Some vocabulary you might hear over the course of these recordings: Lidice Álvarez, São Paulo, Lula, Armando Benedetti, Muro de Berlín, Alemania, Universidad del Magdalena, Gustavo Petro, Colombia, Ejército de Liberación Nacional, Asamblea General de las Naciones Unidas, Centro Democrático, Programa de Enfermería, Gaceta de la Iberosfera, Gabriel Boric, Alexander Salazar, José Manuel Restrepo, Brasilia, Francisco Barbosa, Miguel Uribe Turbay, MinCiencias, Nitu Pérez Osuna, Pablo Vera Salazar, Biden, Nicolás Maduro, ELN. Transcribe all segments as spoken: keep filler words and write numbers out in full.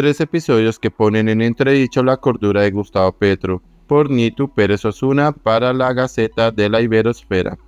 tres episodios que ponen en entredicho la cordura de Gustavo Petro, por Nitu Pérez Osuna para la Gaceta de la Iberosfera.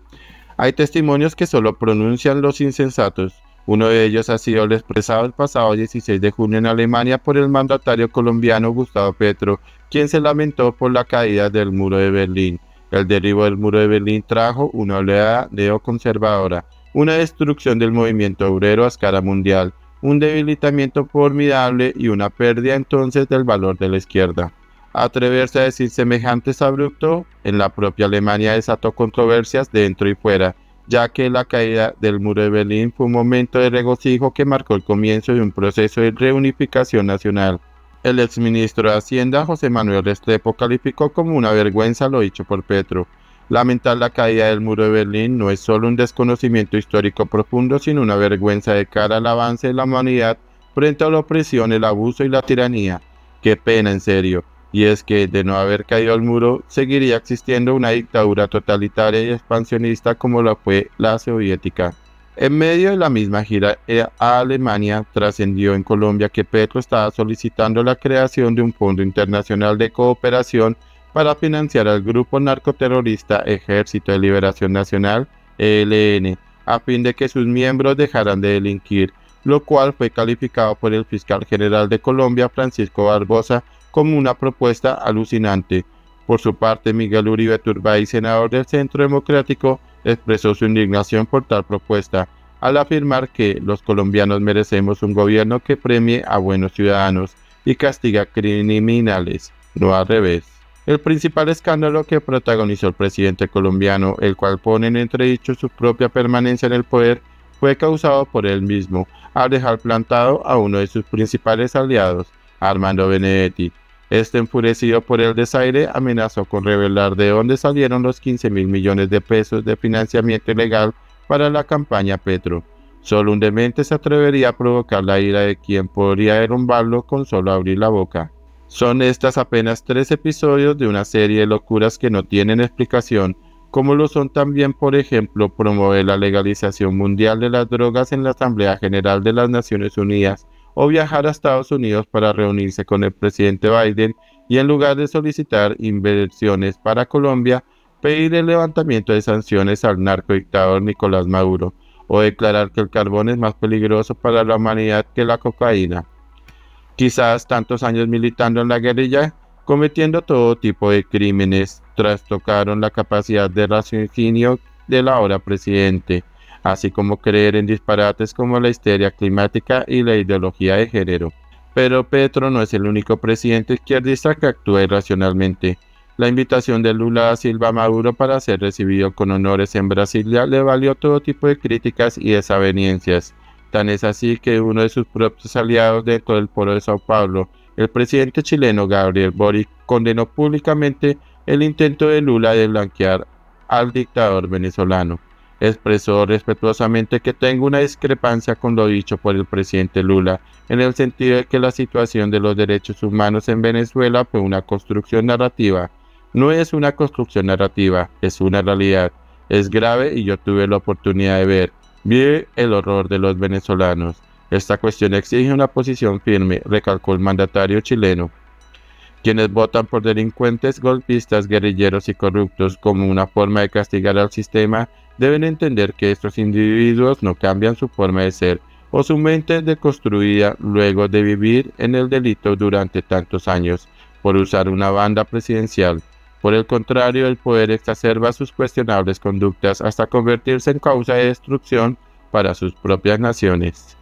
Hay testimonios que solo pronuncian los insensatos. Uno de ellos ha sido el expresado el pasado dieciséis de junio en Alemania por el mandatario colombiano Gustavo Petro, quien se lamentó por la caída del Muro de Berlín. El derribo del Muro de Berlín trajo una oleada neoconservadora, una destrucción del movimiento obrero a escala mundial, un debilitamiento formidable y una pérdida entonces del valor de la izquierda. Atreverse a decir semejantes abrupto en la propia Alemania desató controversias dentro y fuera, ya que la caída del Muro de Berlín fue un momento de regocijo que marcó el comienzo de un proceso de reunificación nacional. El exministro de Hacienda, José Manuel Restrepo, calificó como una vergüenza lo dicho por Petro. Lamentar la caída del Muro de Berlín no es solo un desconocimiento histórico profundo, sino una vergüenza de cara al avance de la humanidad frente a la opresión, el abuso y la tiranía. ¡Qué pena, en serio! Y es que, de no haber caído el muro, seguiría existiendo una dictadura totalitaria y expansionista como la fue la soviética. En medio de la misma gira a Alemania, trascendió en Colombia que Petro estaba solicitando la creación de un fondo internacional de cooperación para financiar al grupo narcoterrorista Ejército de Liberación Nacional, E L N, a fin de que sus miembros dejaran de delinquir, lo cual fue calificado por el fiscal general de Colombia, Francisco Barbosa, como una propuesta alucinante. Por su parte, Miguel Uribe Turbay, senador del Centro Democrático, expresó su indignación por tal propuesta, al afirmar que los colombianos merecemos un gobierno que premie a buenos ciudadanos y castiga a criminales, no al revés. El principal escándalo que protagonizó el presidente colombiano, el cual pone en entredicho su propia permanencia en el poder, fue causado por él mismo, al dejar plantado a uno de sus principales aliados, Armando Benedetti. Este, enfurecido por el desaire, amenazó con revelar de dónde salieron los quince mil millones de pesos de financiamiento ilegal para la campaña Petro. Solo un demente se atrevería a provocar la ira de quien podría derrumbarlo con solo abrir la boca. Son estas apenas tres episodios de una serie de locuras que no tienen explicación, como lo son también, por ejemplo, promover la legalización mundial de las drogas en la Asamblea General de las Naciones Unidas, o viajar a Estados Unidos para reunirse con el presidente Biden y, en lugar de solicitar inversiones para Colombia, pedir el levantamiento de sanciones al narcodictador Nicolás Maduro, o declarar que el carbón es más peligroso para la humanidad que la cocaína. Quizás tantos años militando en la guerrilla, cometiendo todo tipo de crímenes, trastocaron la capacidad de raciocinio del ahora presidente, así como creer en disparates como la histeria climática y la ideología de género. Pero Petro no es el único presidente izquierdista que actúa irracionalmente. La invitación de Lula a Silva Maduro para ser recibido con honores en Brasilia le valió todo tipo de críticas y desavenencias. Tan es así que uno de sus propios aliados dentro del foro de São Paulo, el presidente chileno Gabriel Boric, condenó públicamente el intento de Lula de blanquear al dictador venezolano. Expresó respetuosamente que tengo una discrepancia con lo dicho por el presidente Lula, en el sentido de que la situación de los derechos humanos en Venezuela fue una construcción narrativa. No es una construcción narrativa, es una realidad. Es grave y yo tuve la oportunidad de ver, vi el horror de los venezolanos. Esta cuestión exige una posición firme, recalcó el mandatario chileno. Quienes votan por delincuentes, golpistas, guerrilleros y corruptos como una forma de castigar al sistema, deben entender que estos individuos no cambian su forma de ser o su mente deconstruida luego de vivir en el delito durante tantos años, por usar una banda presidencial. Por el contrario, el poder exacerba sus cuestionables conductas hasta convertirse en causa de destrucción para sus propias naciones.